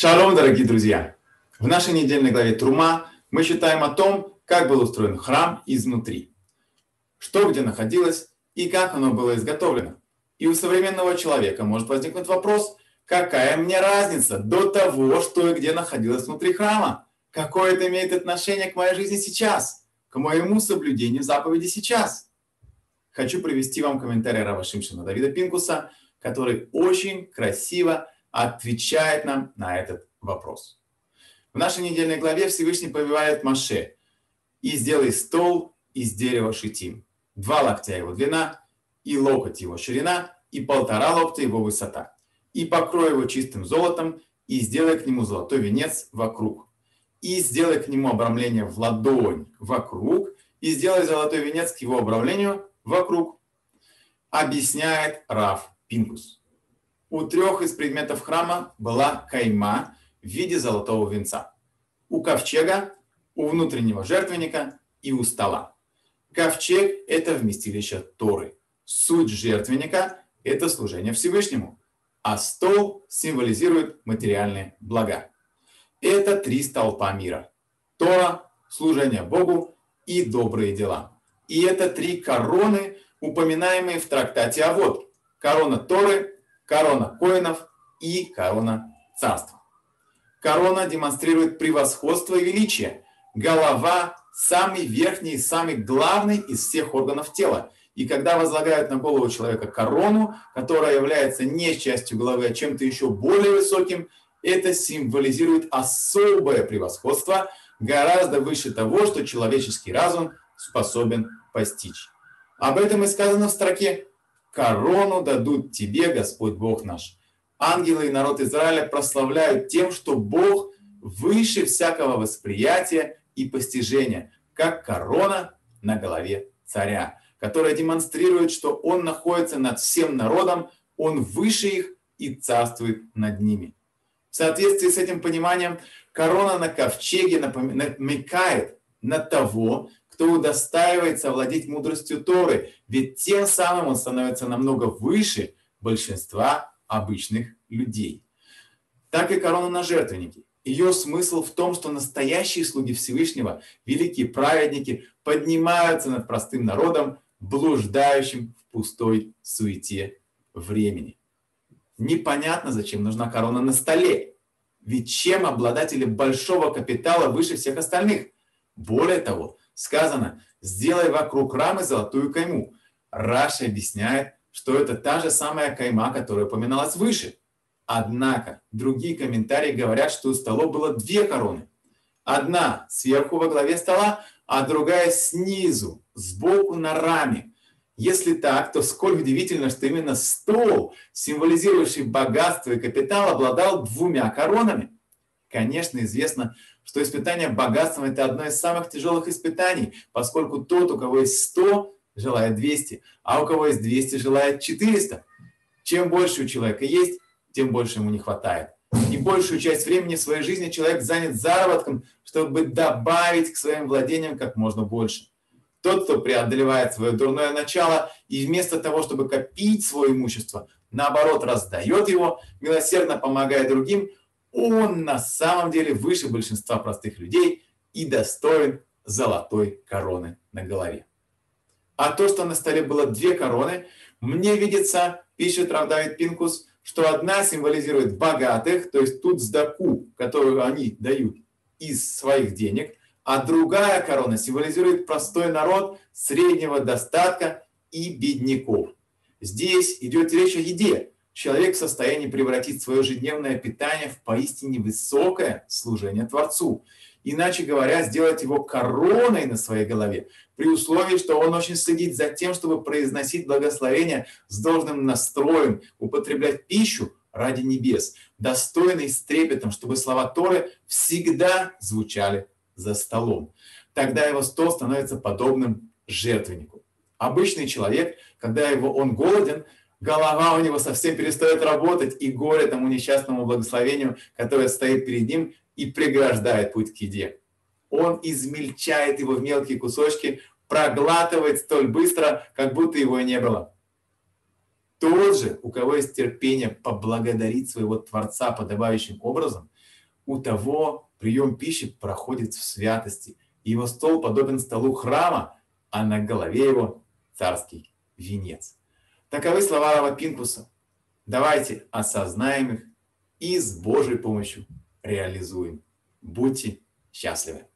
Шалом, дорогие друзья! В нашей недельной главе Трума мы считаем о том, как был устроен храм изнутри, что где находилось и как оно было изготовлено. И у современного человека может возникнуть вопрос, какая мне разница до того, что и где находилось внутри храма? Какое это имеет отношение к моей жизни сейчас, к моему соблюдению заповеди сейчас? Хочу привести вам комментарий Рава Шимшона Давида Пинкуса, который очень красиво отвечает нам на этот вопрос. В нашей недельной главе Всевышний повелевает Маше: «И сделай стол из дерева шитим, 2 локтя его длина, и локоть его ширина, и 1,5 локтя его высота, и покрой его чистым золотом, и сделай к нему золотой венец вокруг, и сделай к нему обрамление в ладонь вокруг, и сделай золотой венец к его обрамлению вокруг», объясняет Рав Пинкус. У 3 из предметов храма была кайма в виде золотого венца. У ковчега, у внутреннего жертвенника и у стола. Ковчег – это вместилище Торы. Суть жертвенника – это служение Всевышнему. А стол символизирует материальные блага. Это 3 столпа мира. Тора, служение Богу и добрые дела. И это 3 короны, упоминаемые в трактате Авод. Корона Торы – корона коинов и корона царства. Корона демонстрирует превосходство и величие. Голова – самый верхний и самый главный из всех органов тела. И когда возлагают на голову человека корону, которая является не частью головы, а чем-то еще более высоким, это символизирует особое превосходство, гораздо выше того, что человеческий разум способен постичь. Об этом и сказано в строке: «Корону дадут тебе, Господь Бог наш». Ангелы и народ Израиля прославляют тем, что Бог выше всякого восприятия и постижения, как корона на голове царя, которая демонстрирует, что он находится над всем народом, он выше их и царствует над ними. В соответствии с этим пониманием, корона на ковчеге намекает на того, кто удостаивается владеть мудростью Торы, ведь тем самым он становится намного выше большинства обычных людей. Так и корона на жертвеннике. Ее смысл в том, что настоящие слуги Всевышнего, великие праведники, поднимаются над простым народом, блуждающим в пустой суете времени. Непонятно, зачем нужна корона на столе, ведь чем обладатели большого капитала выше всех остальных? Более того, сказано: «Сделай вокруг рамы золотую кайму». Раши объясняет, что это та же самая кайма, которая упоминалась выше. Однако другие комментарии говорят, что у стола было 2 короны. Одна сверху во главе стола, а другая снизу, сбоку на раме. Если так, то сколь удивительно, что именно стол, символизирующий богатство и капитал, обладал 2 коронами. Конечно, известно, что испытание богатством – это одно из самых тяжелых испытаний, поскольку тот, у кого есть 100, желает 200, а у кого есть 200, желает 400. Чем больше у человека есть, тем больше ему не хватает. И большую часть времени своей жизни человек занят заработком, чтобы добавить к своим владениям как можно больше. Тот, кто преодолевает свое дурное начало и вместо того, чтобы копить свое имущество, наоборот, раздает его, милосердно помогая другим, он на самом деле выше большинства простых людей и достоин золотой короны на голове. А то, что на столе было 2 короны, мне видится, пишет Рав Давид Пинкус, что одна символизирует богатых, то есть тут сдаку, которую они дают из своих денег, а другая корона символизирует простой народ среднего достатка и бедняков. Здесь идет речь о еде. Человек в состоянии превратить свое ежедневное питание в поистине высокое служение Творцу. Иначе говоря, сделать его короной на своей голове, при условии, что он очень следит за тем, чтобы произносить благословения с должным настроем, употреблять пищу ради небес, достойный с трепетом, чтобы слова Торы всегда звучали за столом. Тогда его стол становится подобным жертвеннику. Обычный человек, когда он голоден, голова у него совсем перестает работать, и горе тому несчастному благословению, которое стоит перед ним и преграждает путь к еде. Он измельчает его в мелкие кусочки, проглатывает столь быстро, как будто его и не было. Тот же, у кого есть терпение поблагодарить своего Творца подобающим образом, у того прием пищи проходит в святости, его стол подобен столу храма, а на голове его царский венец. Таковы слова Рава Пинкуса. Давайте осознаем их и с Божьей помощью реализуем. Будьте счастливы!